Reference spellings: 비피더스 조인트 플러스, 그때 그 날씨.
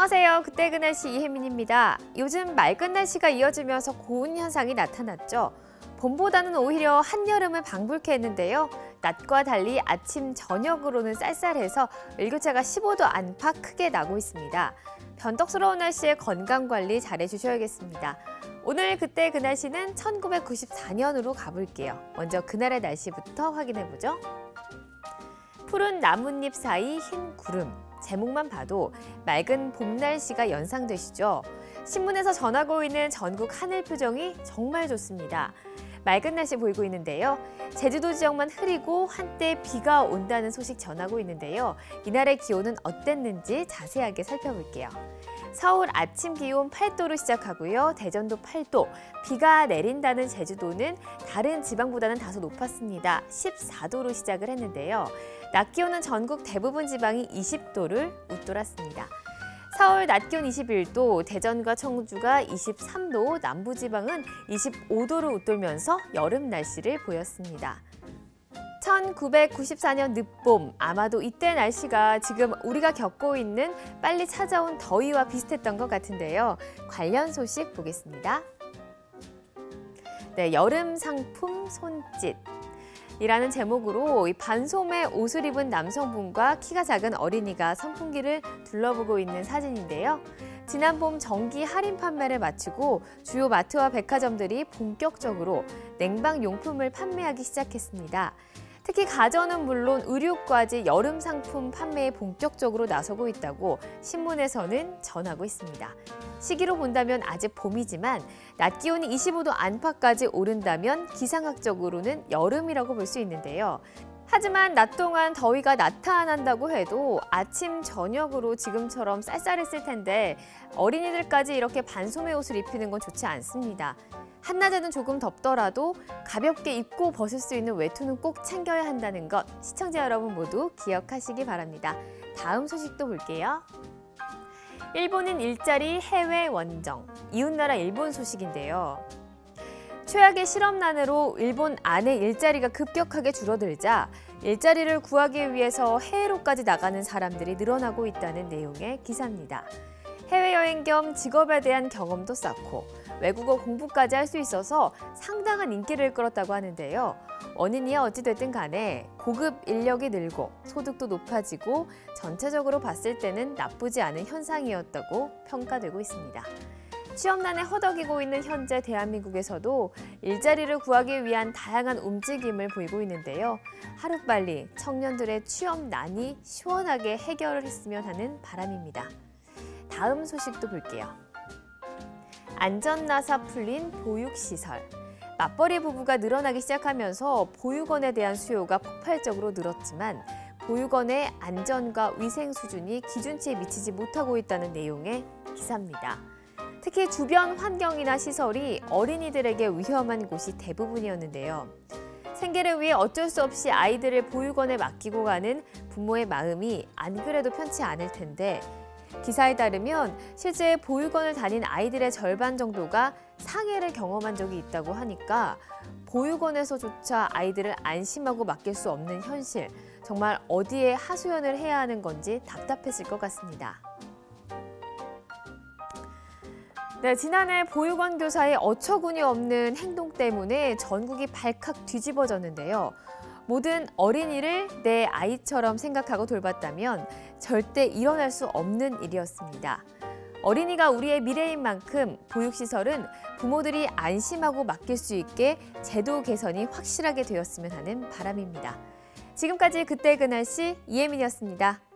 안녕하세요. 그때 그 날씨 이혜민입니다. 요즘 맑은 날씨가 이어지면서 고온 현상이 나타났죠. 봄보다는 오히려 한여름을 방불케 했는데요. 낮과 달리 아침, 저녁으로는 쌀쌀해서 일교차가 15도 안팎 크게 나고 있습니다. 변덕스러운 날씨에 건강관리 잘해주셔야겠습니다. 오늘 그때 그 날씨는 1994년으로 가볼게요. 먼저 그날의 날씨부터 확인해보죠. 푸른 나뭇잎 사이 흰 구름. 제목만 봐도 맑은 봄 날씨가 연상되시죠? 신문에서 전하고 있는 전국 하늘 표정이 정말 좋습니다. 맑은 날씨 보이고 있는데요. 제주도 지역만 흐리고 한때 비가 온다는 소식 전하고 있는데요. 이날의 기온은 어땠는지 자세하게 살펴볼게요. 서울 아침 기온 8도로 시작하고요. 대전도 8도, 비가 내린다는 제주도는 다른 지방보다는 다소 높았습니다. 14도로 시작을 했는데요. 낮 기온은 전국 대부분 지방이 20도를 웃돌았습니다. 서울 낮 기온 21도, 대전과 청주가 23도, 남부지방은 25도를 웃돌면서 여름 날씨를 보였습니다. 1994년 늦봄, 아마도 이때 날씨가 지금 우리가 겪고 있는 빨리 찾아온 더위와 비슷했던 것 같은데요. 관련 소식 보겠습니다. 네, 여름 상품 손짓. 이라는 제목으로 반소매 옷을 입은 남성분과 키가 작은 어린이가 선풍기를 둘러보고 있는 사진인데요. 지난 봄 정기 할인 판매를 마치고 주요 마트와 백화점들이 본격적으로 냉방 용품을 판매하기 시작했습니다. 특히 가전은 물론 의류까지 여름 상품 판매에 본격적으로 나서고 있다고 신문에서는 전하고 있습니다. 시기로 본다면 아직 봄이지만 낮 기온이 25도 안팎까지 오른다면 기상학적으로는 여름이라고 볼 수 있는데요. 하지만 낮 동안 더위가 나타난다고 해도 아침, 저녁으로 지금처럼 쌀쌀했을 텐데 어린이들까지 이렇게 반소매 옷을 입히는 건 좋지 않습니다. 한낮에는 조금 덥더라도 가볍게 입고 벗을 수 있는 외투는 꼭 챙겨야 한다는 것 시청자 여러분 모두 기억하시기 바랍니다. 다음 소식도 볼게요. 일본인 일자리 해외 원정, 이웃나라 일본 소식인데요. 최악의 실업난으로 일본 안에 일자리가 급격하게 줄어들자 일자리를 구하기 위해서 해외로까지 나가는 사람들이 늘어나고 있다는 내용의 기사입니다. 해외여행 겸 직업에 대한 경험도 쌓고 외국어 공부까지 할 수 있어서 상당한 인기를 끌었다고 하는데요. 원인이야 어찌됐든 간에 고급 인력이 늘고 소득도 높아지고 전체적으로 봤을 때는 나쁘지 않은 현상이었다고 평가되고 있습니다. 취업난에 허덕이고 있는 현재 대한민국에서도 일자리를 구하기 위한 다양한 움직임을 보이고 있는데요. 하루빨리 청년들의 취업난이 시원하게 해결을 했으면 하는 바람입니다. 다음 소식도 볼게요. 안전나사 풀린 보육시설. 맞벌이 부부가 늘어나기 시작하면서 보육원에 대한 수요가 폭발적으로 늘었지만 보육원의 안전과 위생 수준이 기준치에 미치지 못하고 있다는 내용의 기사입니다. 특히 주변 환경이나 시설이 어린이들에게 위험한 곳이 대부분이었는데요. 생계를 위해 어쩔 수 없이 아이들을 보육원에 맡기고 가는 부모의 마음이 안 그래도 편치 않을 텐데 기사에 따르면 실제 보육원을 다닌 아이들의 절반 정도가 상해를 경험한 적이 있다고 하니까 보육원에서조차 아이들을 안심하고 맡길 수 없는 현실, 정말 어디에 하소연을 해야 하는 건지 답답했을 것 같습니다. 네, 지난해 보육원 교사의 어처구니 없는 행동 때문에 전국이 발칵 뒤집어졌는데요. 모든 어린이를 내 아이처럼 생각하고 돌봤다면 절대 일어날 수 없는 일이었습니다. 어린이가 우리의 미래인 만큼 보육시설은 부모들이 안심하고 맡길 수 있게 제도 개선이 확실하게 되었으면 하는 바람입니다. 지금까지 그때 그 날씨 이혜민이었습니다.